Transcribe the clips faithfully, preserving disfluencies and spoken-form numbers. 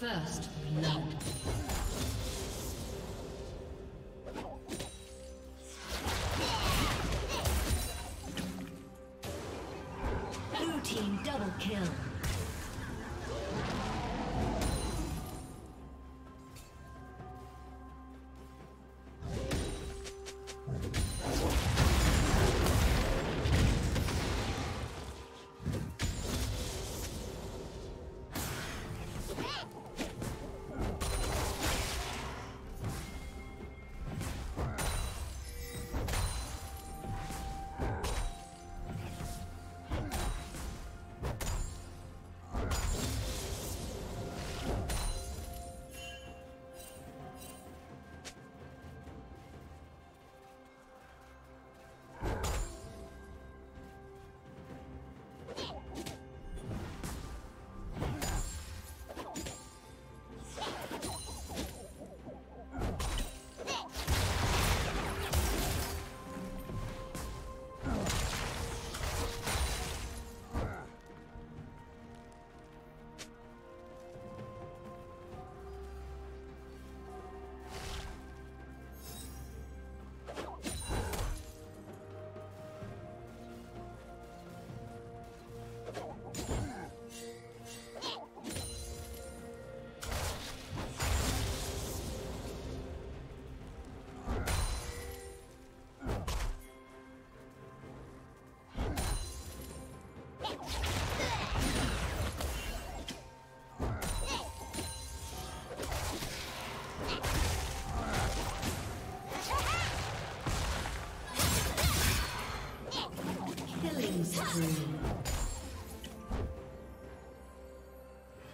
First blood. Blue team double kill.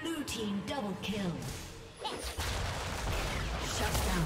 Blue team double kill. Shut down.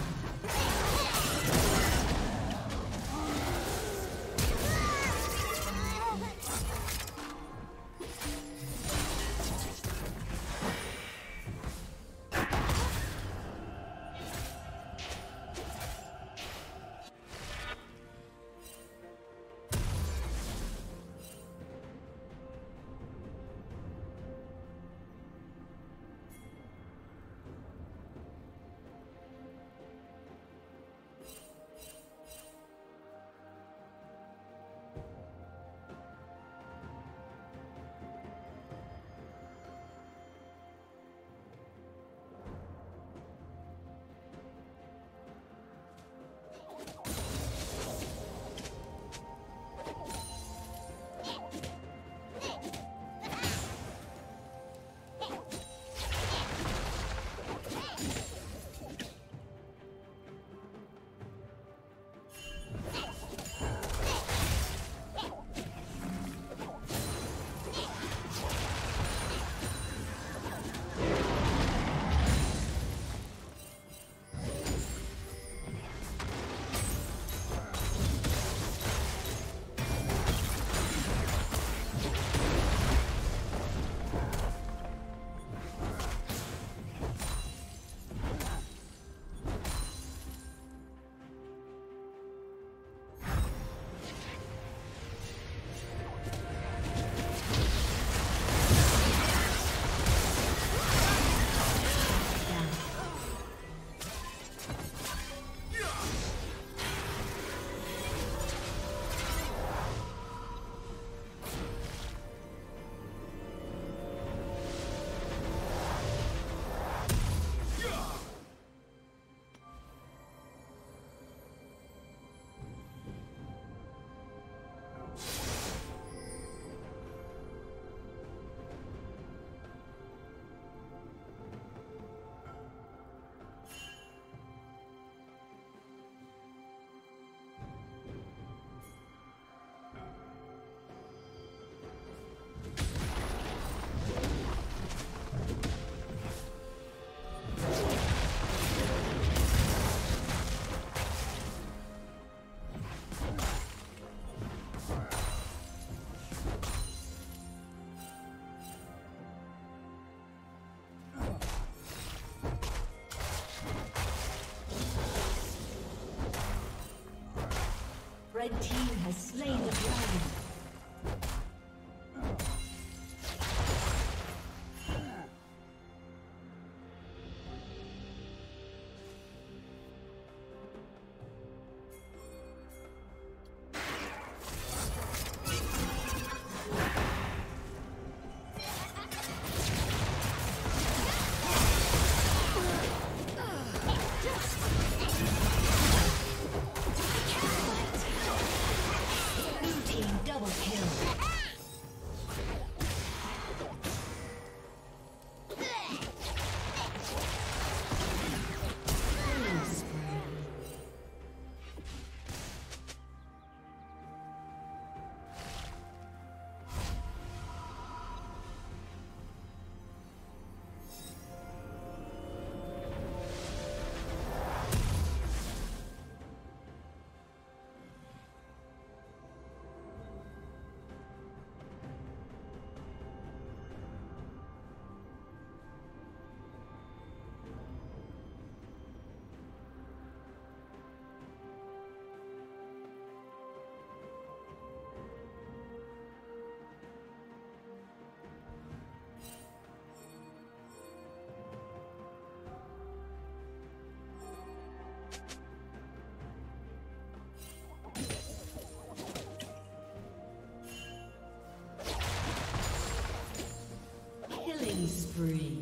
spree.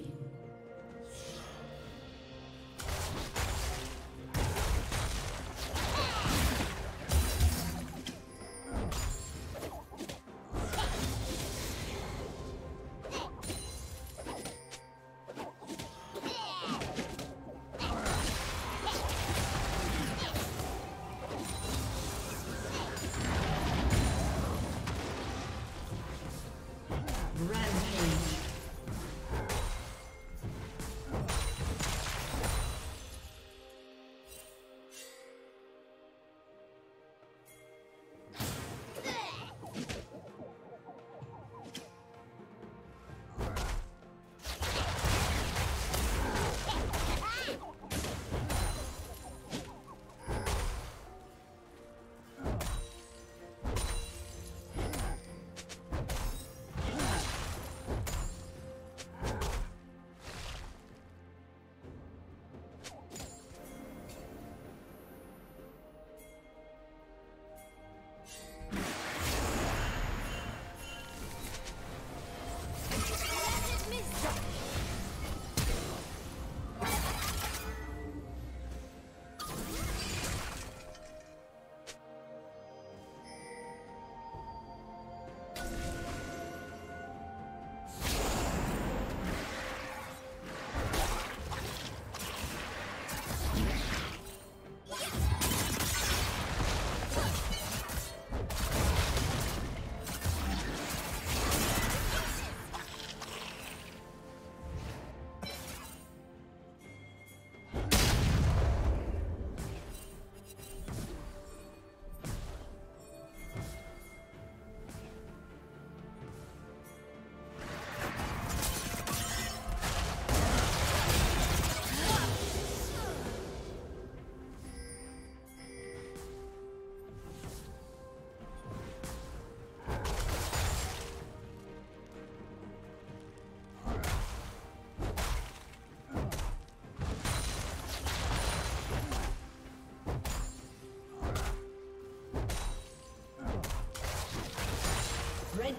Red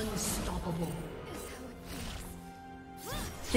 Unstoppable.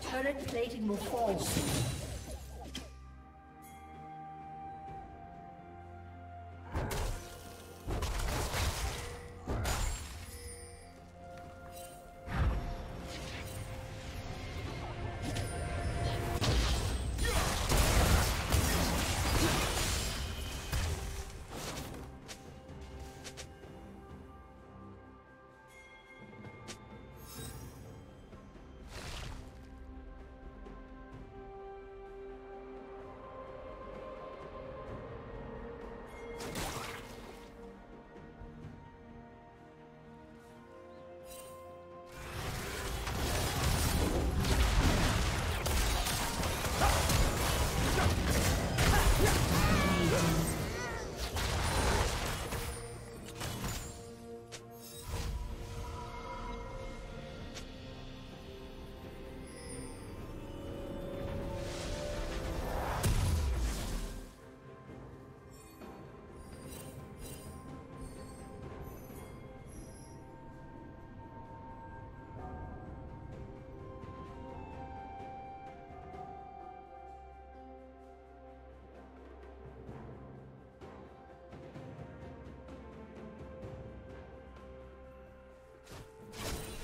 Turret plating will fall soon.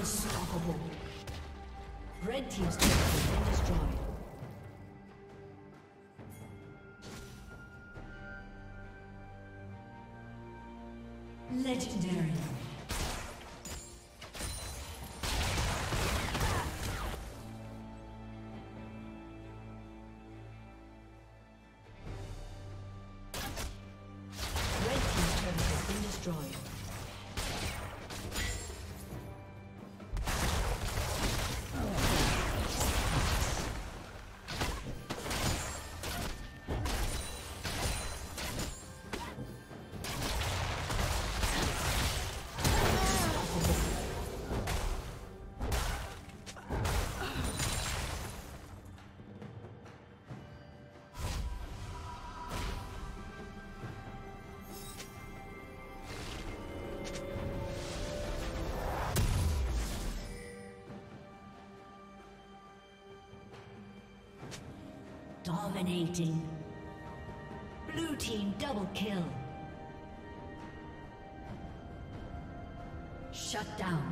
Unstoppable. Red Team's turret has been destroyed. Legendary. Dominating. Blue Team double kill. Shut down.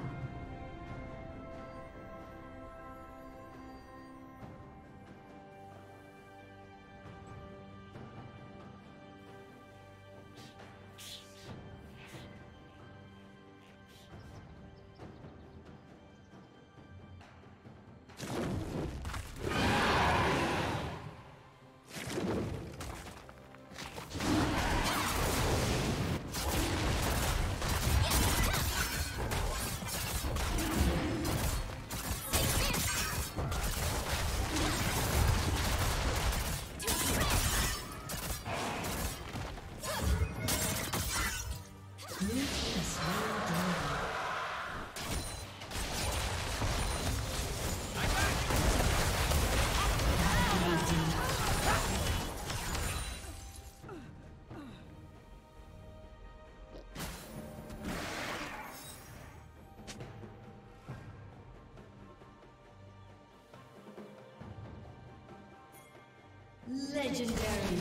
Legendary.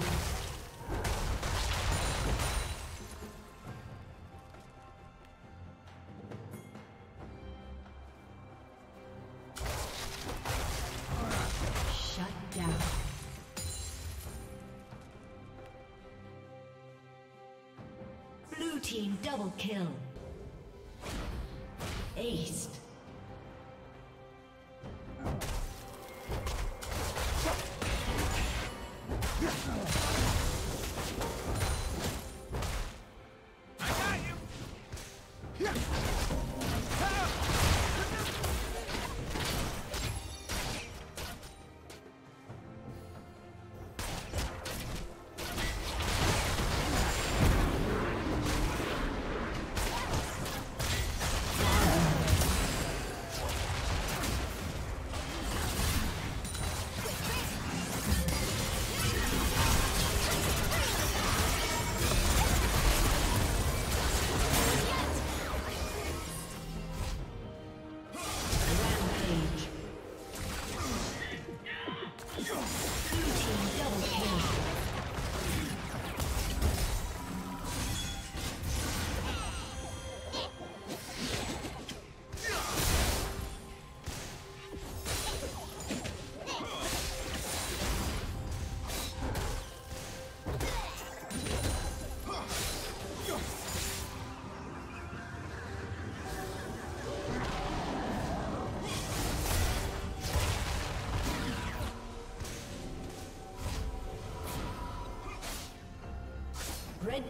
Shut down. Blue Team double kill. Ace. Red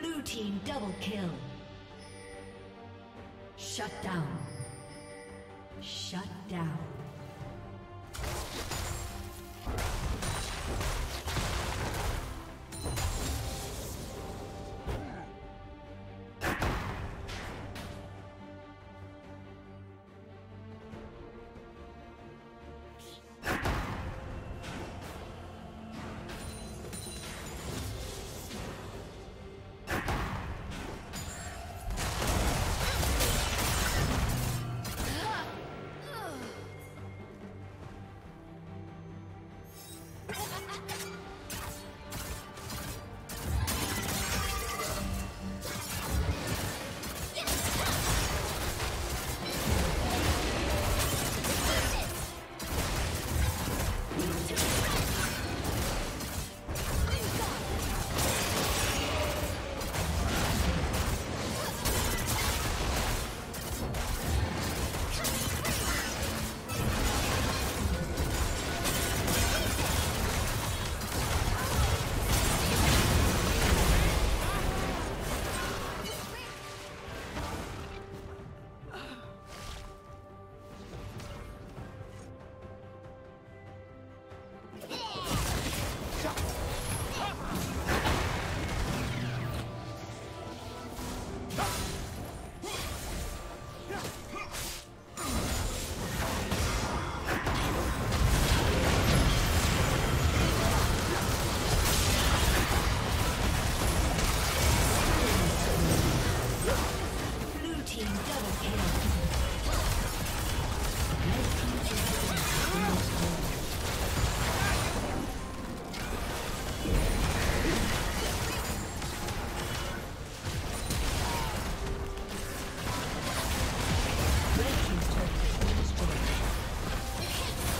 Blue team double kill. Shut down. Shut down.